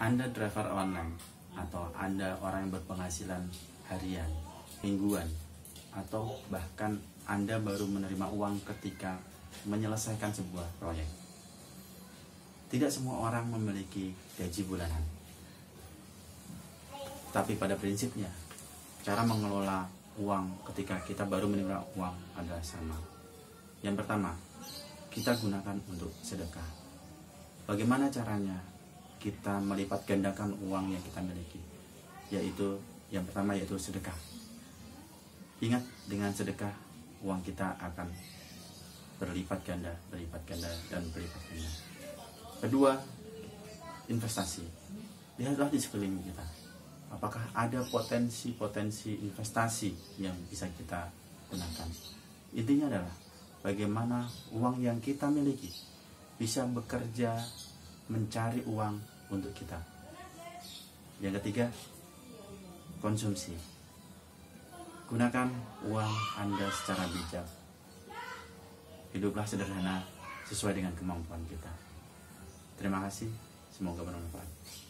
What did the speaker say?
Anda driver online atau Anda orang yang berpenghasilan harian, mingguan, atau bahkan Anda baru menerima uang ketika menyelesaikan sebuah proyek. Tidak semua orang memiliki gaji bulanan. Tapi pada prinsipnya, cara mengelola uang ketika kita baru menerima uang adalah sama. Yang pertama, kita gunakan untuk sedekah. Bagaimana caranya kita melipat gandakan uang yang kita miliki? Yaitu, yang pertama yaitu sedekah. Ingat, dengan sedekah uang kita akan berlipat ganda, dan berlipat ganda. Kedua, investasi. Lihatlah di sekeliling kita. Apakah ada potensi-potensi investasi yang bisa kita gunakan? Intinya adalah bagaimana uang yang kita miliki bisa bekerja mencari uang untuk kita. Yang ketiga, konsumsi. Gunakan uang Anda secara bijak. Hiduplah sederhana sesuai dengan kemampuan kita. Terima kasih, semoga bermanfaat.